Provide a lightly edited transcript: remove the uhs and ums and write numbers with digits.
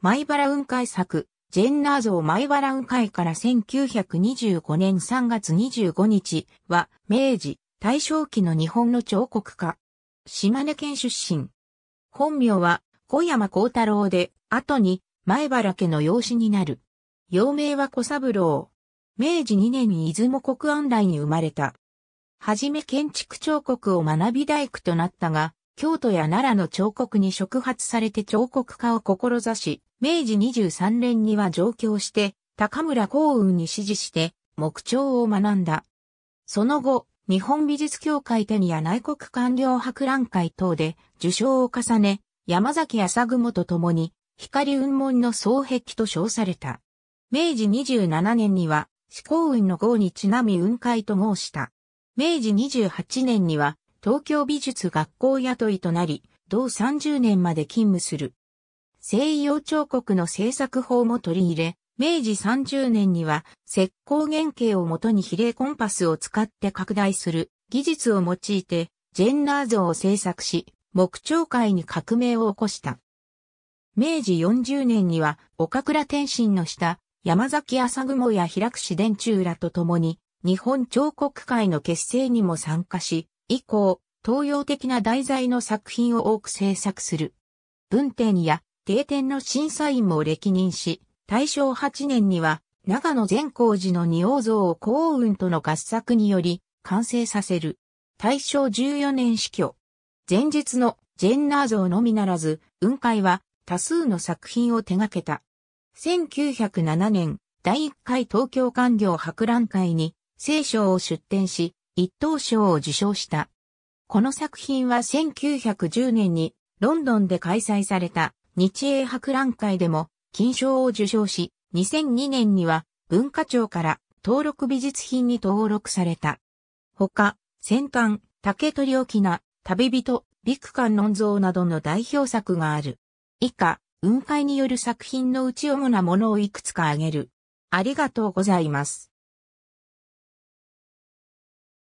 米原雲海作、ジェンナー像米原雲海から1925年3月25日は、明治、大正期の日本の彫刻家。島根県出身。本名は小山光太郎で、後に前原家の養子になる。幼名は小三郎。明治2年に出雲国安来に生まれた。はじめ建築彫刻を学び大工となったが、京都や奈良の彫刻に触発されて彫刻家を志し、明治23年には上京して、高村光雲に師事して、木彫を学んだ。その後、日本美術協会展や内国官僚博覧会等で受賞を重ね、山崎朝雲と共に光雲門の双璧と称された。明治27年には至光雲の号にちなみ雲海と号した。明治28年には東京美術学校雇いとなり、同30年まで勤務する。西洋彫刻の制作法も取り入れ、明治30年には石膏原型をもとに比例コンパスを使って拡大する技術を用いてジェンナー像を制作し木彫界に革命を起こした。明治40年には岡倉天心の下山崎朝雲や平櫛田中らと共に日本彫刻会の結成にも参加し、以降東洋的な題材の作品を多く制作する。文展や定展の審査員も歴任し、大正8年には、長野善光寺の仁王像を光雲との合作により、完成させる。大正14年死去。前日のジェンナー像のみならず、雲海は多数の作品を手掛けた。1907年、第1回東京官僚博覧会に、青章を出展し、一等賞を受賞した。この作品は1910年に、ロンドンで開催された日英博覧会でも、金賞を受賞し、2002年には文化庁から登録美術品に登録された。他、戦艦、竹取翁、旅人、陸観音像などの代表作がある。以下、雲海による作品のうち主なものをいくつか挙げる。ありがとうございます。